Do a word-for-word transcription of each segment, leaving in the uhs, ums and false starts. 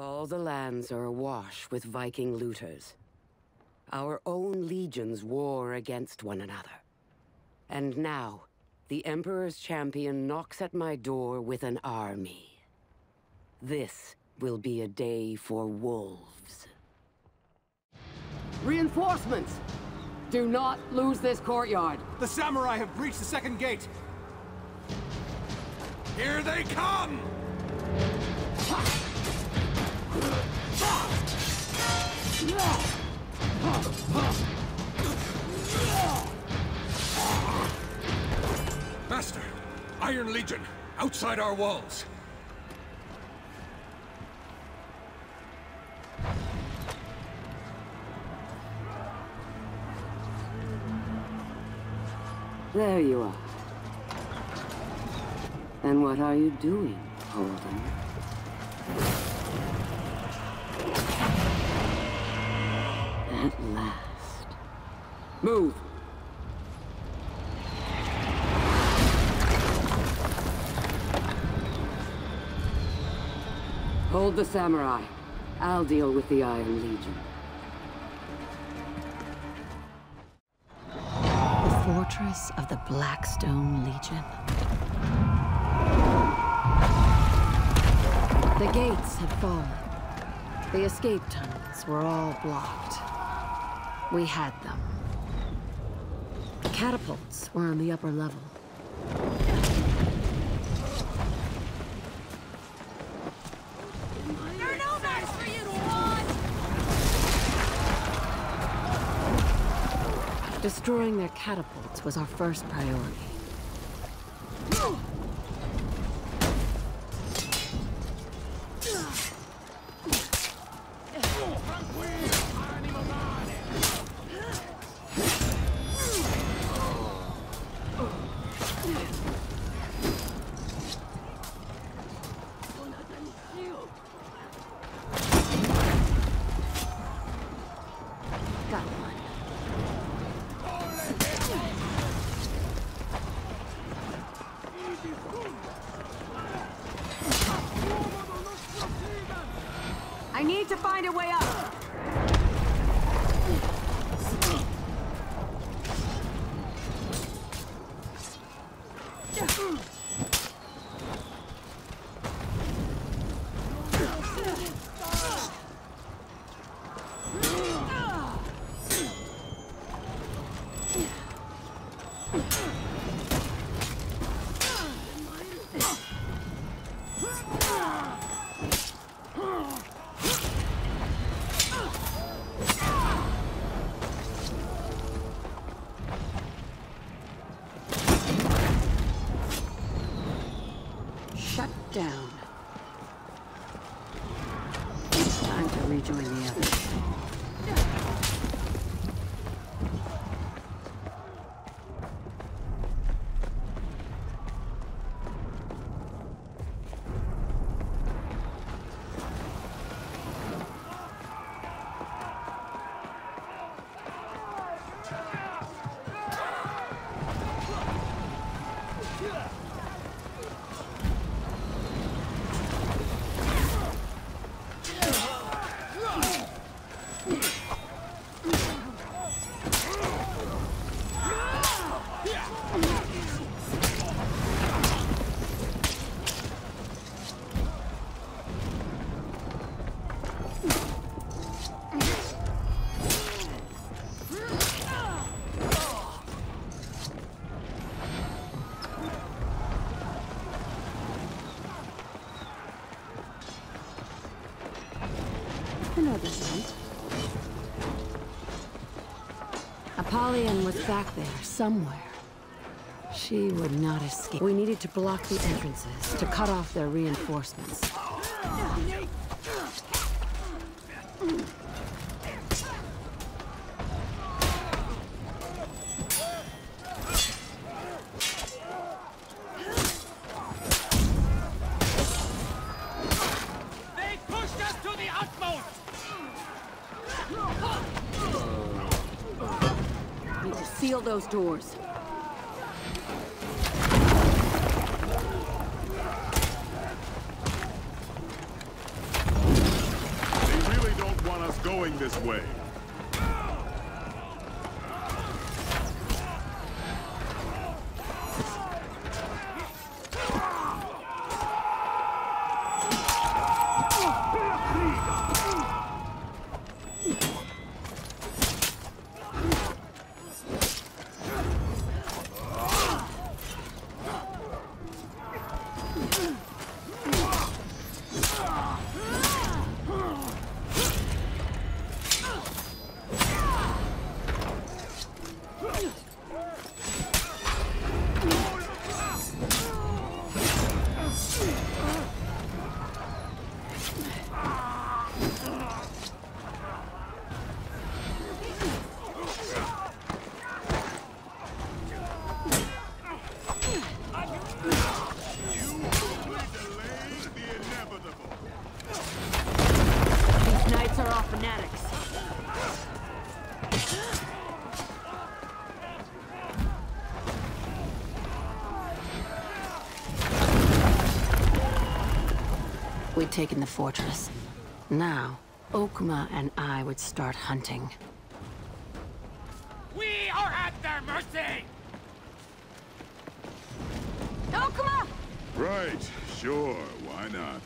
All the lands are awash with Viking looters. Our own legions war against one another. And now, the Emperor's champion knocks at my door with an army. This will be a day for wolves. Reinforcements! Do not lose this courtyard! The samurai have breached the second gate! Here they come! Master, Iron Legion, outside our walls! There you are. And what are you doing, Holden? At last. Move! Hold the samurai. I'll deal with the Iron Legion. Fortress of the Blackstone Legion. The gates had fallen. The escape tunnels were all blocked. We had them. Catapults were on the upper level. Destroying their catapults was our first priority. I need to find a way up! Down. Time to rejoin the others. Apollyon was back there, somewhere. She would not escape. We needed to block the entrances, to cut off their reinforcements. They pushed us to the utmost! Need to seal those doors. going this way. We'd taken the fortress. Now, Okma and I would start hunting. We are at their mercy! Okma! Right, sure, why not?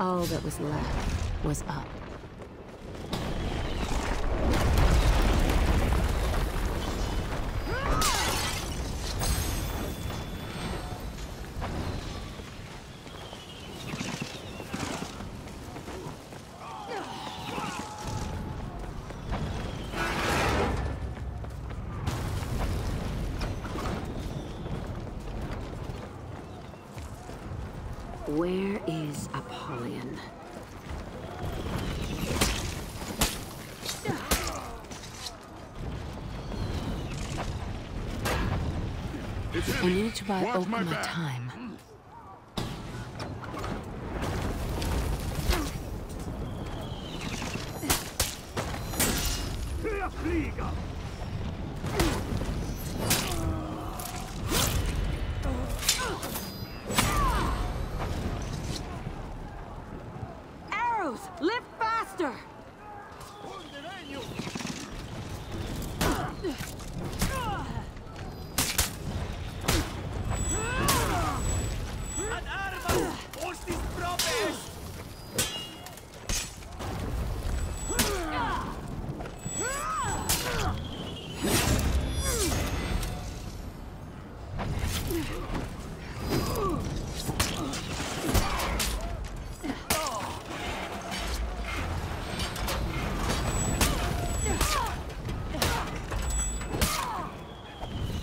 All that was left was up. Where is Apollyon? I need to buy Okma my time. Lift faster!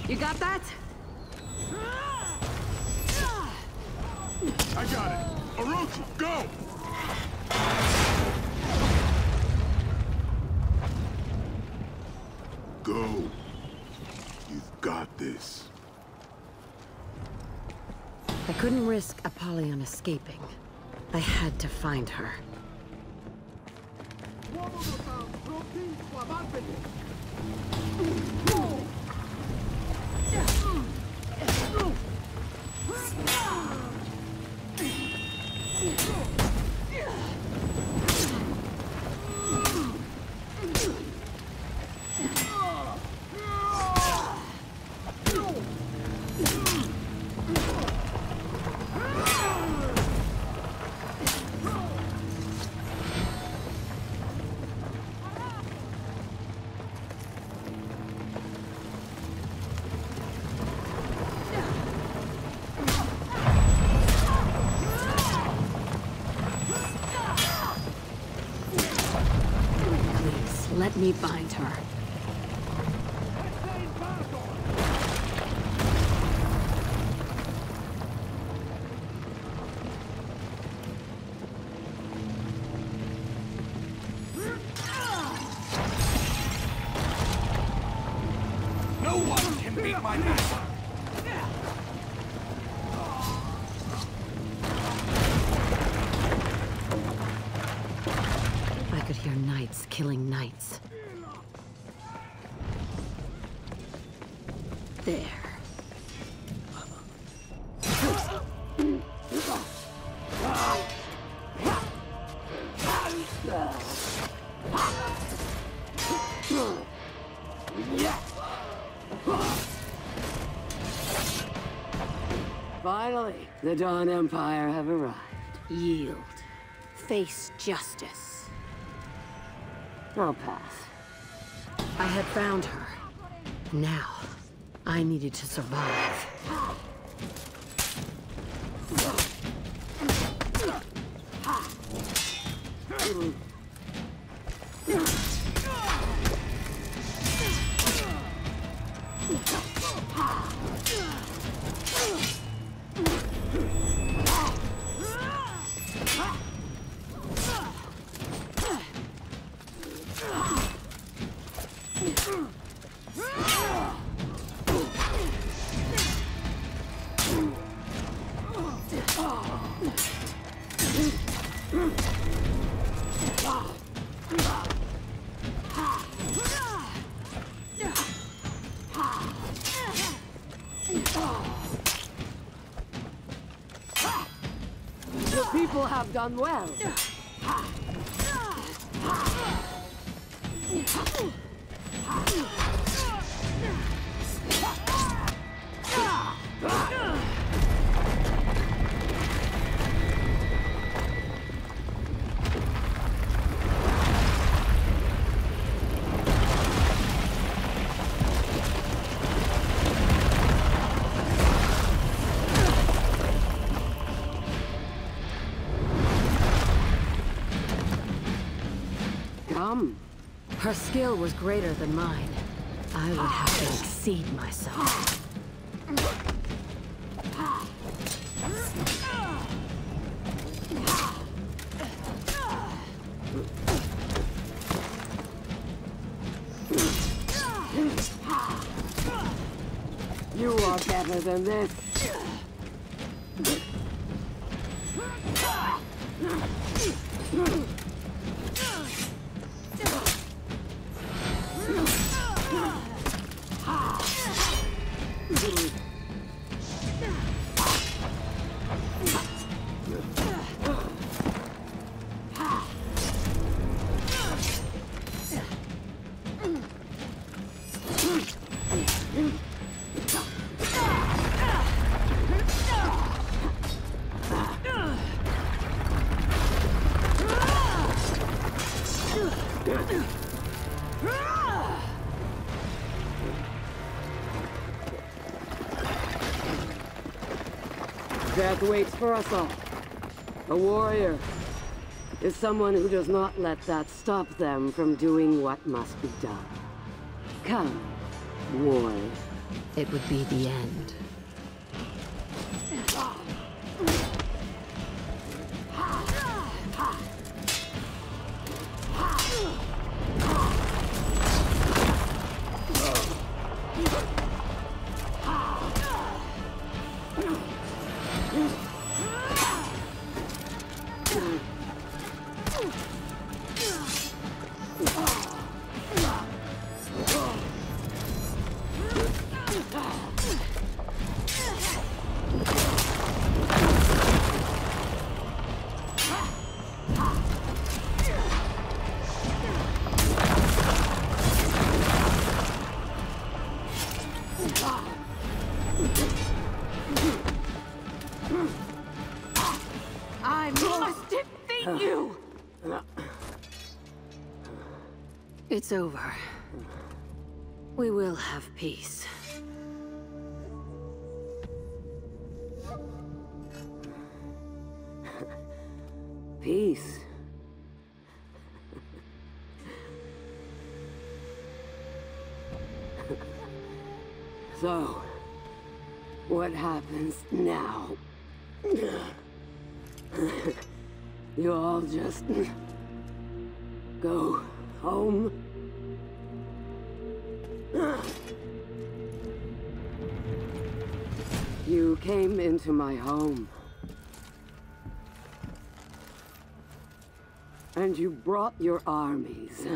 You got that? I got it! Orochi, go! Go. You've got this. I couldn't risk Apollyon escaping. I had to find her. Let me find her. No one can beat my master. Killing knights. There. Finally, the Dawn Empire have arrived. Yield. Face justice. I'll pass. I had found her. Now, I needed to survive. People have done well. Her skill was greater than mine. I would have to exceed myself. You are better than this. Death waits for us all. A warrior is someone who does not let that stop them from doing what must be done. Come, warrior. It would be the end. It's over. We will have peace. Peace. So, what happens now? You all just go home? You came into my home. And you brought your armies.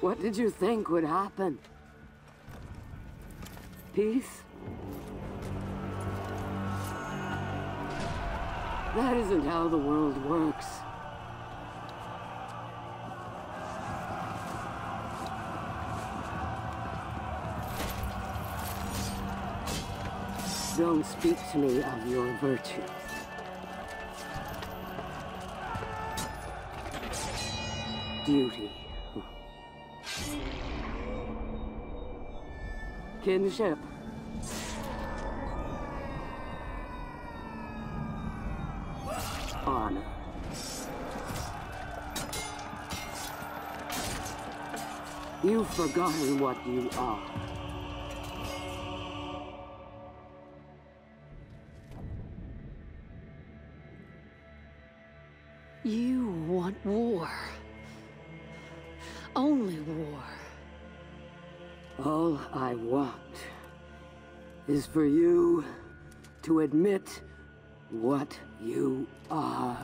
What did you think would happen? Peace? That isn't how the world works. Don't speak to me of your virtues. Duty. Kinship. Honor. You've forgotten what you are. You want war. Only war. All I want is for you to admit what you are.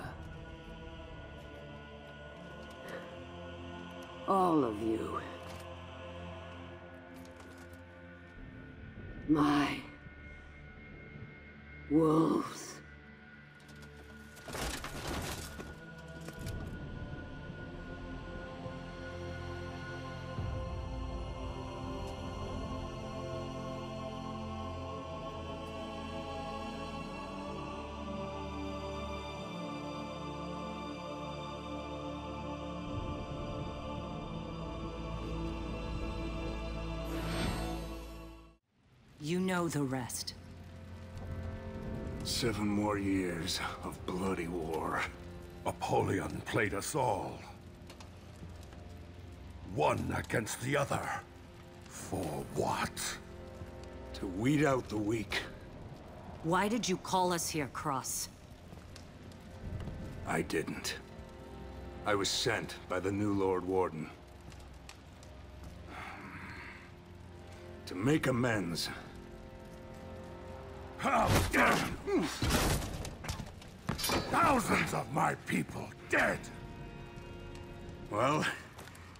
All of you. My wolves. You know the rest. Seven more years of bloody war. Apollyon played us all. One against the other. For what? To weed out the weak. Why did you call us here, Cross? I didn't. I was sent by the new Lord Warden. To make amends. Thousands of my people dead! Well,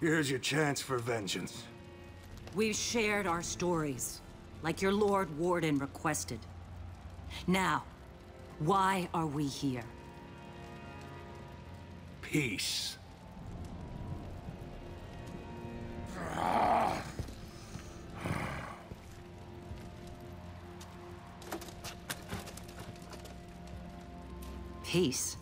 here's your chance for vengeance. We've shared our stories, like your Lord Warden requested. Now, why are we here? Peace. Peace.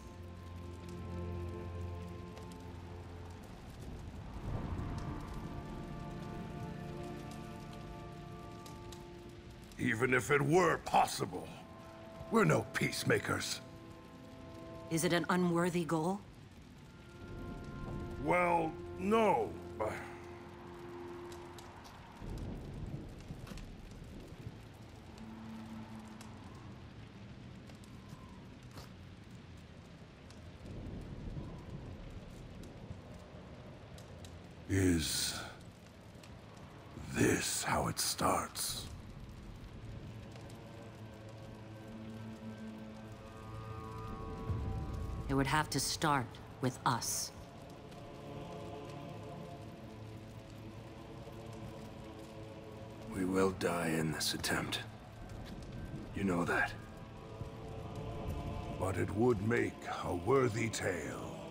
Even if it were possible, we're no peacemakers. Is it an unworthy goal? Well, no, but... Is this how it starts? It would have to start with us. We will die in this attempt. You know that. But it would make a worthy tale.